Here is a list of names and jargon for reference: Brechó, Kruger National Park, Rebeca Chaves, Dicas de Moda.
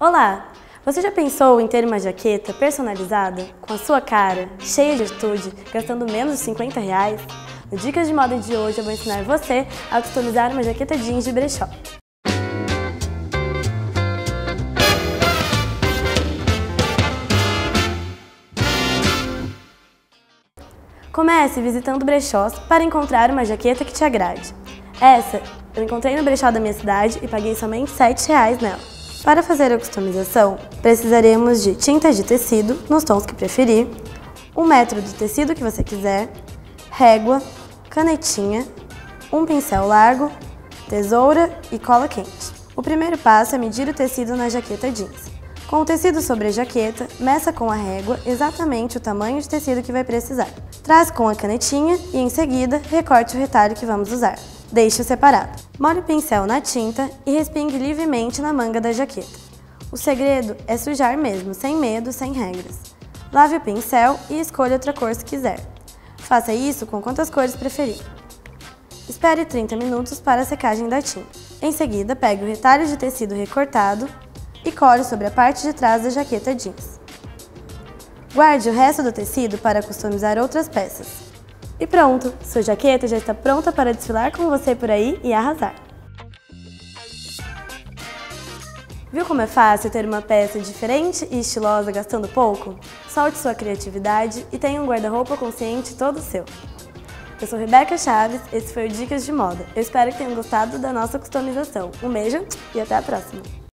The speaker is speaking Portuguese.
Olá! Você já pensou em ter uma jaqueta personalizada, com a sua cara, cheia de atitude, gastando menos de R$50? No Dicas de Moda de hoje eu vou ensinar você a customizar uma jaqueta jeans de brechó. Comece visitando brechós para encontrar uma jaqueta que te agrade. Essa eu encontrei no brechó da minha cidade e paguei somente R$7 nela. Para fazer a customização, precisaremos de tintas de tecido, nos tons que preferir, um metro do tecido que você quiser, régua, canetinha, um pincel largo, tesoura e cola quente. O primeiro passo é medir o tecido na jaqueta jeans. Com o tecido sobre a jaqueta, meça com a régua exatamente o tamanho de tecido que vai precisar. Trace com a canetinha e, em seguida, recorte o retalho que vamos usar. Deixe-o separado. Molhe o pincel na tinta e respingue livremente na manga da jaqueta. O segredo é sujar mesmo, sem medo, sem regras. Lave o pincel e escolha outra cor se quiser. Faça isso com quantas cores preferir. Espere 30 minutos para a secagem da tinta. Em seguida, pegue o retalho de tecido recortado e cole sobre a parte de trás da jaqueta jeans. Guarde o resto do tecido para customizar outras peças. E pronto! Sua jaqueta já está pronta para desfilar com você por aí e arrasar! Viu como é fácil ter uma peça diferente e estilosa gastando pouco? Solte sua criatividade e tenha um guarda-roupa consciente todo seu! Eu sou Rebeca Chaves, esse foi o Dicas de Moda. Eu espero que tenham gostado da nossa customização. Um beijo e até a próxima!